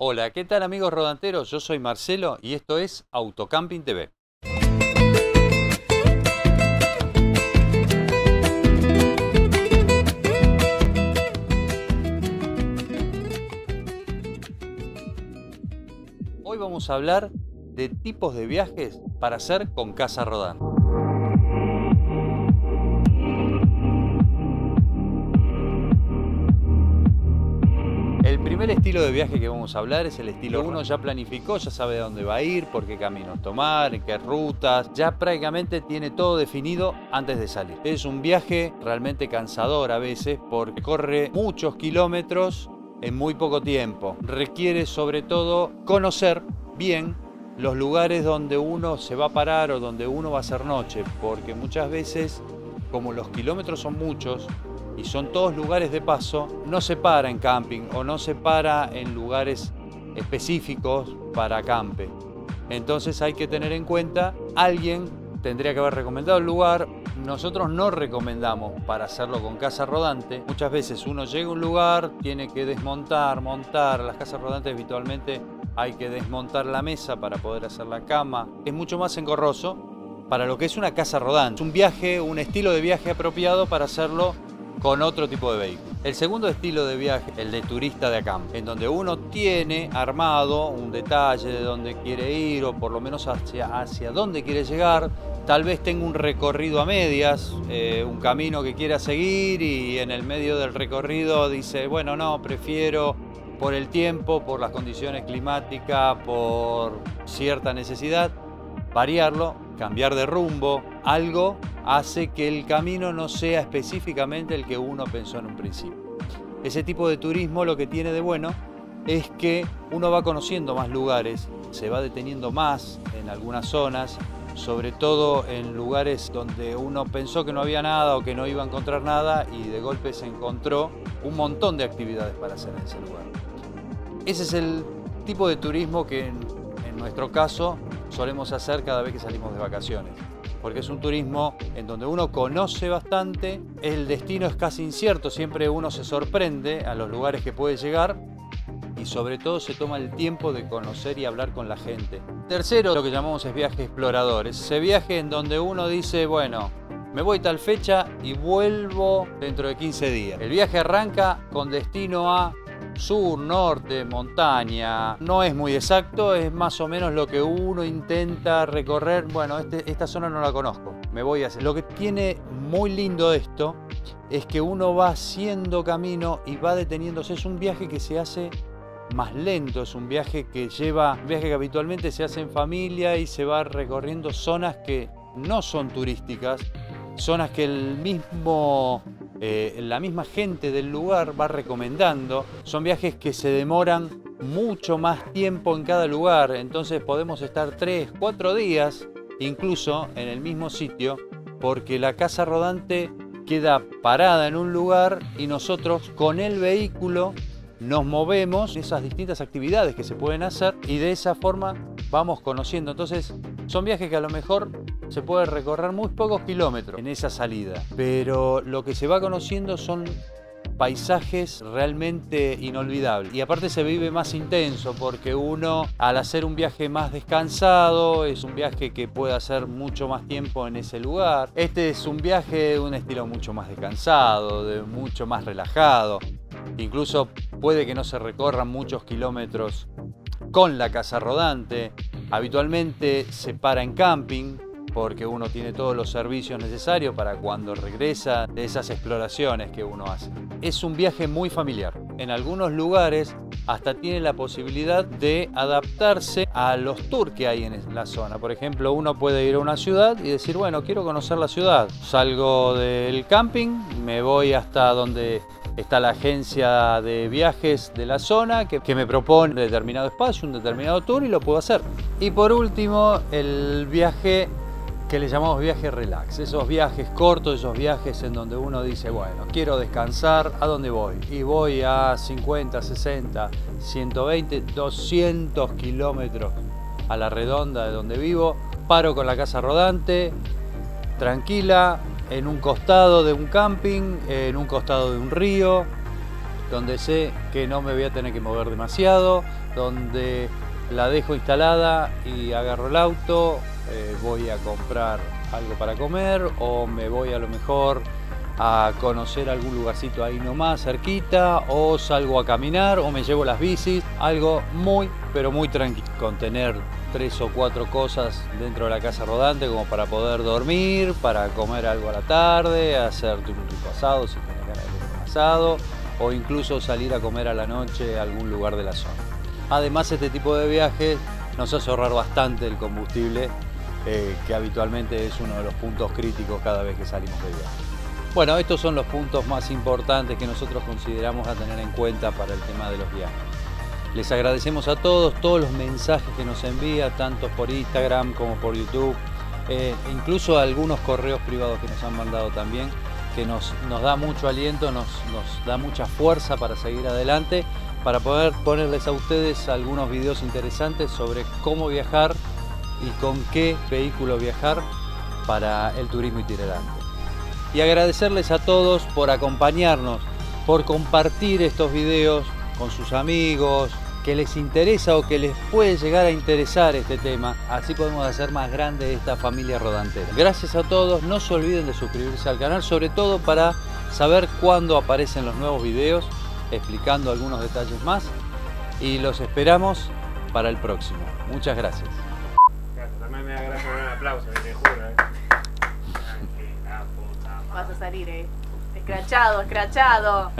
Hola, ¿qué tal amigos rodanteros? Yo soy Marcelo y esto es Autocamping TV. Hoy vamos a hablar de tipos de viajes para hacer con casa rodante. El primer estilo de viaje que vamos a hablar es el estilo 1. Ya planificó, ya sabe a dónde va a ir, por qué caminos tomar, en qué rutas. Ya prácticamente tiene todo definido antes de salir. Es un viaje realmente cansador a veces porque corre muchos kilómetros en muy poco tiempo. Requiere sobre todo conocer bien los lugares donde uno se va a parar o donde uno va a hacer noche, porque muchas veces, como los kilómetros son muchos, y son todos lugares de paso, no se para en camping o no se para en lugares específicos para campe. Entonces hay que tener en cuenta, alguien tendría que haber recomendado el lugar. Nosotros no recomendamos para hacerlo con casa rodante. Muchas veces uno llega a un lugar, tiene que desmontar, montar. Las casas rodantes habitualmente hay que desmontar la mesa para poder hacer la cama. Es mucho más engorroso para lo que es una casa rodante. Es un viaje, un estilo de viaje apropiado para hacerlo con otro tipo de vehículo. El segundo estilo de viaje, el de turista de acampe, en donde uno tiene armado un detalle de dónde quiere ir o por lo menos hacia dónde quiere llegar. Tal vez tenga un recorrido a medias, un camino que quiera seguir y en el medio del recorrido dice, bueno, no, prefiero por el tiempo, por las condiciones climáticas, por cierta necesidad, variarlo, cambiar de rumbo. Algo hace que el camino no sea específicamente el que uno pensó en un principio. Ese tipo de turismo lo que tiene de bueno es que uno va conociendo más lugares, se va deteniendo más en algunas zonas, sobre todo en lugares donde uno pensó que no había nada o que no iba a encontrar nada y de golpe se encontró un montón de actividades para hacer en ese lugar. Ese es el tipo de turismo que en nuestro caso solemos hacer cada vez que salimos de vacaciones, porque es un turismo en donde uno conoce bastante, el destino es casi incierto, siempre uno se sorprende a los lugares que puede llegar y sobre todo se toma el tiempo de conocer y hablar con la gente. Tercero, lo que llamamos es viaje explorador, es ese viaje en donde uno dice, bueno, me voy tal fecha y vuelvo dentro de 15 días. El viaje arranca con destino a sur, norte, montaña. No es muy exacto, es más o menos lo que uno intenta recorrer. Bueno, esta zona no la conozco, me voy a hacer. Lo que tiene muy lindo esto es que uno va haciendo camino y va deteniéndose. Es un viaje que se hace más lento, es un viaje que lleva, un viaje que habitualmente se hace en familia y se va recorriendo zonas que no son turísticas, zonas que el mismo... la misma gente del lugar va recomendando. Son viajes que se demoran mucho más tiempo en cada lugar, entonces podemos estar 3, 4 días incluso en el mismo sitio, porque la casa rodante queda parada en un lugar y nosotros con el vehículo nos movemos en esas distintas actividades que se pueden hacer y de esa forma vamos conociendo. Entonces son viajes que a lo mejor se puede recorrer muy pocos kilómetros en esa salida, pero lo que se va conociendo son paisajes realmente inolvidables. Y aparte se vive más intenso porque uno, al hacer un viaje más descansado, es un viaje que puede hacer mucho más tiempo en ese lugar. Este es un viaje de un estilo mucho más descansado, de mucho más relajado. Incluso puede que no se recorran muchos kilómetros con la casa rodante. Habitualmente se para en camping porque uno tiene todos los servicios necesarios para cuando regresa de esas exploraciones que uno hace. Es un viaje muy familiar. En algunos lugares hasta tiene la posibilidad de adaptarse a los tours que hay en la zona. Por ejemplo, uno puede ir a una ciudad y decir, bueno, quiero conocer la ciudad. Salgo del camping, me voy hasta donde está la agencia de viajes de la zona que me propone un determinado espacio, un determinado tour y lo puedo hacer. Y por último, el viaje que le llamamos viaje relax. Esos viajes cortos, esos viajes en donde uno dice, bueno, quiero descansar, ¿a dónde voy? Y voy a 50, 60, 120, 200 kilómetros a la redonda de donde vivo. Paro con la casa rodante, tranquila, en un costado de un camping, en un costado de un río, donde sé que no me voy a tener que mover demasiado, donde la dejo instalada y agarro el auto, voy a comprar algo para comer o me voy a lo mejor a conocer algún lugarcito ahí nomás cerquita, o salgo a caminar o me llevo las bicis, algo muy pero muy tranquilo, con tener 3 o 4 cosas dentro de la casa rodante como para poder dormir, para comer algo a la tarde, hacerte un rico asado si tienes ganas de hacer un asado, o incluso salir a comer a la noche a algún lugar de la zona. Además, este tipo de viajes nos hace ahorrar bastante el combustible, que habitualmente es uno de los puntos críticos cada vez que salimos de viaje. Bueno, estos son los puntos más importantes que nosotros consideramos a tener en cuenta para el tema de los viajes. Les agradecemos a todos los mensajes que nos envía, tanto por Instagram como por YouTube, incluso algunos correos privados que nos han mandado también, que nos da mucho aliento, nos da mucha fuerza para seguir adelante, para poder ponerles a ustedes algunos videos interesantes sobre cómo viajar y con qué vehículo viajar para el turismo itinerante. Y agradecerles a todos por acompañarnos, por compartir estos videos con sus amigos, que les interesa o que les puede llegar a interesar este tema. Así podemos hacer más grande esta familia rodantera. Gracias a todos, no se olviden de suscribirse al canal, sobre todo para saber cuándo aparecen los nuevos videos, explicando algunos detalles más. Y los esperamos para el próximo. Muchas gracias. También me da gracia un aplauso, te juro, ¿eh? Vas a salir, escrachado.